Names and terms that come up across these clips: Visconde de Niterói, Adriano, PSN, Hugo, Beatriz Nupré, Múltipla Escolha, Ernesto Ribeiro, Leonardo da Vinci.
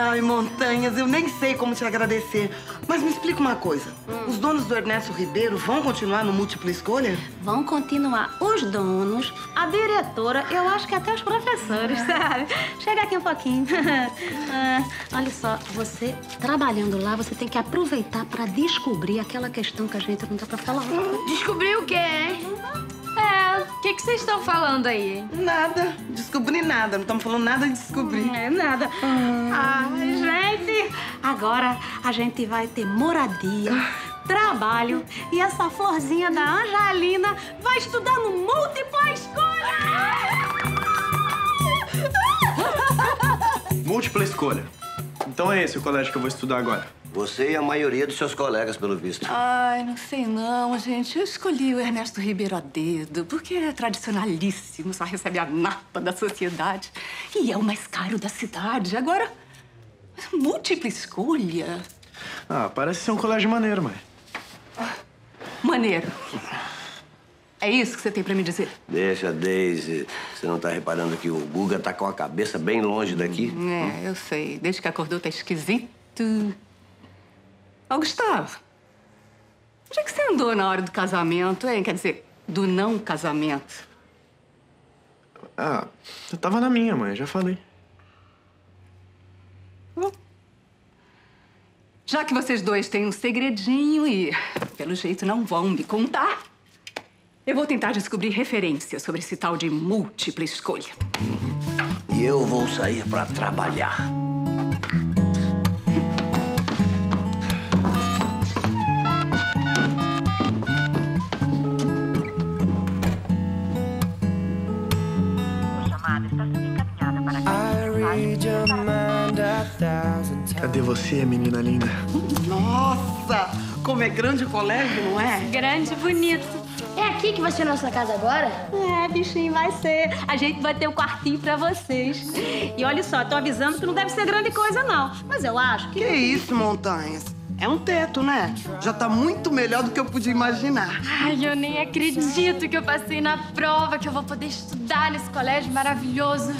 Ai, montanhas, eu nem sei como te agradecer. Mas me explica uma coisa. Os donos do Ernesto Ribeiro vão continuar no Múltipla Escolha? Vão continuar os donos, a diretora, eu acho que até os professores, sabe? Chega aqui um pouquinho. Olha só, você trabalhando lá, você tem que aproveitar pra descobrir aquela questão que a gente não dá pra falar. Descobrir o quê, hein? O que vocês estão falando aí, hein? Nada. Descobri nada. Não estamos falando nada de descobrir. Não é nada. Gente, agora a gente vai ter moradia, trabalho e essa florzinha da Angelina vai estudar no Múltipla Escolha! Múltipla Escolha. Então é esse o colégio que eu vou estudar agora. Você e a maioria dos seus colegas, pelo visto. Ai, não sei não, gente. Eu escolhi o Ernesto Ribeiro a dedo, porque é tradicionalíssimo, só recebe a napa da sociedade. E é o mais caro da cidade. Agora, Múltipla Escolha. Ah, parece ser um colégio maneiro, mãe. Maneiro. É isso que você tem pra me dizer? Deixa, Daisy. Você não tá reparando que o Guga tá com a cabeça bem longe daqui? Eu sei. Desde que acordou tá esquisito. Ó, Gustavo, onde é que você andou na hora do casamento, hein? Quer dizer, do não casamento. Ah, eu tava na minha, mãe. Já falei. Já que vocês dois têm um segredinho e, pelo jeito, não vão me contar, eu vou tentar descobrir referências sobre esse tal de Múltipla Escolha. E eu vou sair pra trabalhar. Cadê você, menina linda? Nossa! Como é grande o colégio, não é? Grande e bonito. É aqui que vai ser nossa casa agora? É, bichinho, vai ser. A gente vai ter um quartinho pra vocês. E olha só, tô avisando que não deve ser grande coisa, não. Mas eu acho que... Que isso, Montanhas? É um teto, né? Já tá muito melhor do que eu podia imaginar. Ai, eu nem acredito que eu passei na prova, que eu vou poder estudar nesse colégio maravilhoso.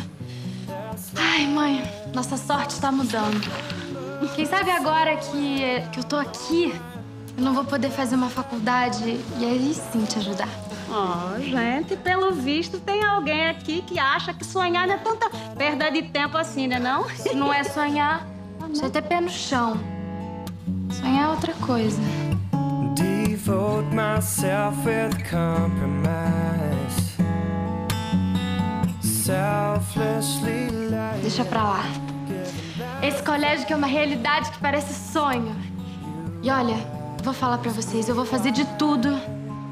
Ai, mãe, nossa sorte está mudando. Quem sabe agora que eu tô aqui, eu não vou poder fazer uma faculdade e aí sim te ajudar. Oh, gente, pelo visto tem alguém aqui que acha que sonhar não é tanta perda de tempo assim, né não? Se não é sonhar, já é ter pé no chão. Sonhar é outra coisa. Devote myself with compromise. Deixa pra lá. Esse colégio que é uma realidade que parece sonho. E olha, vou falar pra vocês, eu vou fazer de tudo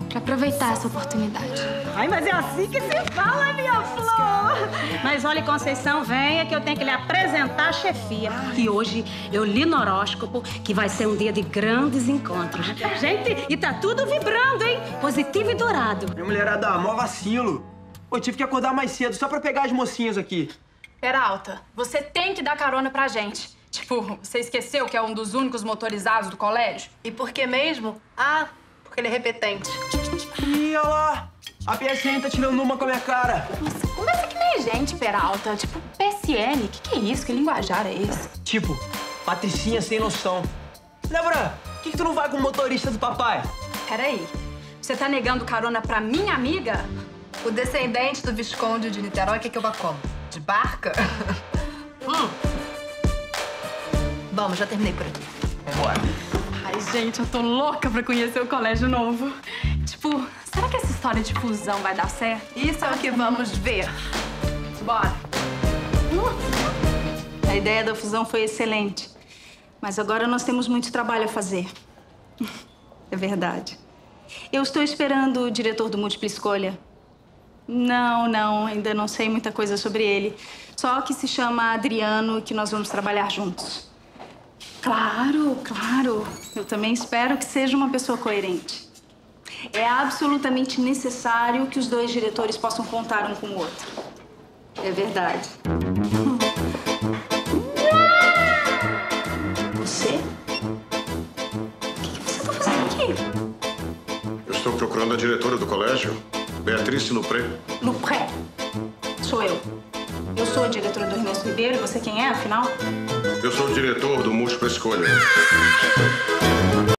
pra aproveitar essa oportunidade. Ai, mas é assim que se fala, minha flor! Mas olha, Conceição, venha que eu tenho que lhe apresentar a chefia. E hoje eu li no horóscopo que vai ser um dia de grandes encontros. Gente, e tá tudo vibrando, hein? Positivo e dourado. Minha mulherada, mó vacilo. Eu tive que acordar mais cedo só pra pegar as mocinhas aqui. Peralta, você tem que dar carona pra gente. Tipo, você esqueceu que é um dos únicos motorizados do colégio? E por que mesmo? Ah, porque ele é repetente. Ih, olha lá! A PSN tá tirando uma com a minha cara. Nossa, conversa que nem gente, Peralta. Tipo, PSN, que é isso? Que linguajar é esse? Tipo, patricinha sem noção. Débora, por que tu não vai com o motorista do papai? Peraí, você tá negando carona pra minha amiga? O descendente do Visconde de Niterói, o que é que eu vou como? De barca? Vamos, já terminei por aqui. Bora. Ai, gente, eu tô louca pra conhecer o colégio novo. Tipo, será que essa história de fusão vai dar certo? Isso é o que vamos ver. Bora. A ideia da fusão foi excelente. Mas agora nós temos muito trabalho a fazer. É verdade. Eu estou esperando o diretor do Múltipla Escolha. Não, ainda não sei muita coisa sobre ele. Só que se chama Adriano e que nós vamos trabalhar juntos. Claro. Eu também espero que seja uma pessoa coerente. É absolutamente necessário que os dois diretores possam contar um com o outro. É verdade. Você? O que você está fazendo aqui? Eu estou procurando a diretora do colégio. Beatriz Nupré. Nupré? Sou eu. Eu sou a diretora do Ernesto Ribeiro. Você quem é, afinal? Eu sou o diretor do Múltipla Escolha.